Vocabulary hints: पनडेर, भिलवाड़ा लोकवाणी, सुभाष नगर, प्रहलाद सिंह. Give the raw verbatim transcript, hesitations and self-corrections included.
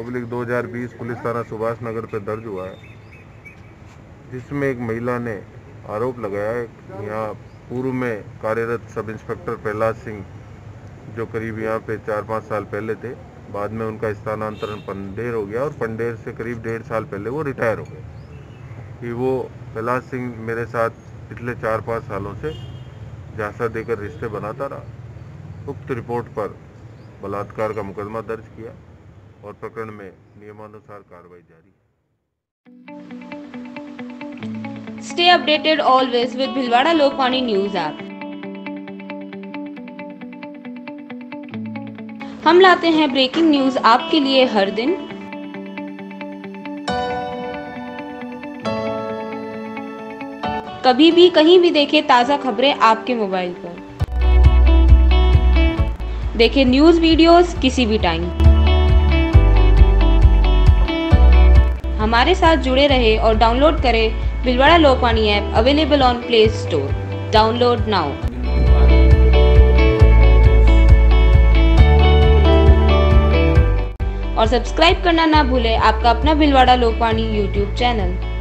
Oblique दो हजार बीस पुलिस थाना सुभाष नगर पर दर्ज हुआ है, जिसमें एक महिला ने आरोप लगाया है कि यहाँ पूर्व में कार्यरत सब इंस्पेक्टर प्रहलाद सिंह, जो करीब यहाँ पे चार पाँच साल पहले थे, बाद में उनका स्थानांतरण पनडेर हो गया और पनडेर से करीब डेढ़ साल पहले वो रिटायर हो गए, कि वो प्रहलाद सिंह मेरे साथ पिछले चार पाँच सालों से झांसा देकर रिश्ते बनाता रहा। उक्त रिपोर्ट पर बलात्कार का मुकदमा दर्ज किया और प्रकरण में नियमानुसार कार्रवाई जारी है। Stay updated always with भिलवाड़ा लोकवाणी news app. हम लाते हैं ब्रेकिंग न्यूज आपके लिए हर दिन। कभी भी कहीं भी देखें ताज़ा खबरें आपके मोबाइल पर, देखें न्यूज़ वीडियोस किसी भी टाइम। हमारे साथ जुड़े रहे और डाउनलोड करें भिलवाड़ा लोकवाणी app, available on Play Store. Download now. और सब्सक्राइब करना ना भूलें आपका अपना भिलवाड़ा लोकवाणी यूट्यूब चैनल।